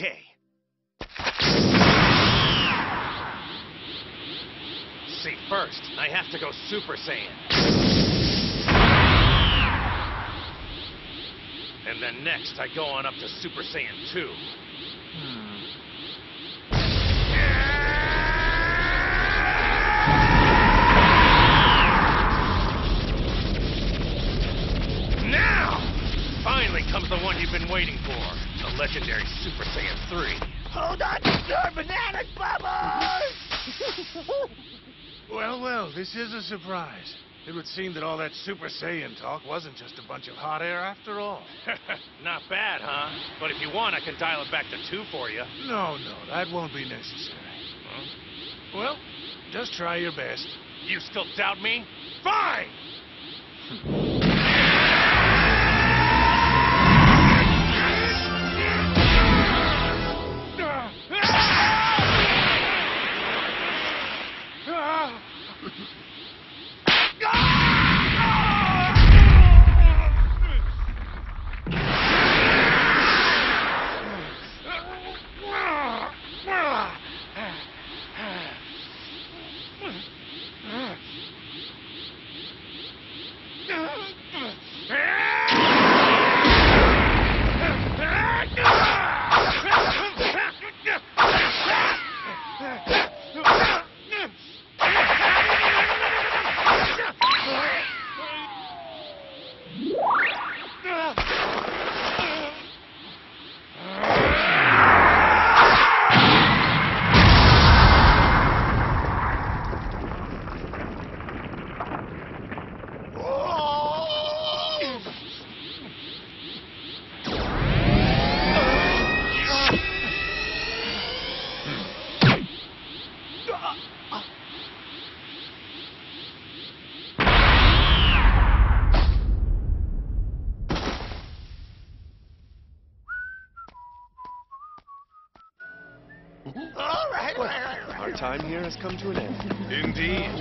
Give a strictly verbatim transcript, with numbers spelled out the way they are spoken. Okay. See, first, I have to go Super Saiyan. And then next, I go on up to Super Saiyan two. Comes the one you've been waiting for, the legendary Super Saiyan three. Hold on to your bananas, Bubbles! Well, well, this is a surprise. It would seem that all that Super Saiyan talk wasn't just a bunch of hot air after all. Not bad, huh? But if you want, I can dial it back to two for you. No, no, that won't be necessary. Huh? Well, just try your best. You still doubt me? Fine! All right, all right, all right, all right. Our time here has come to an end. Indeed.